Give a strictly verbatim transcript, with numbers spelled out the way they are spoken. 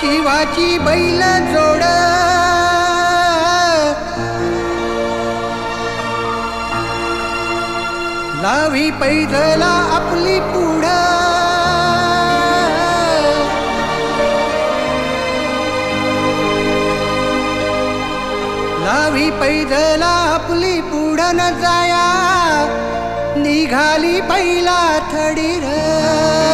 शिवाची बैल जोड. लावी पैजला आपली पुढ, लावी पैजला आपली पुढ न जाया, निघाली बैला थडी र.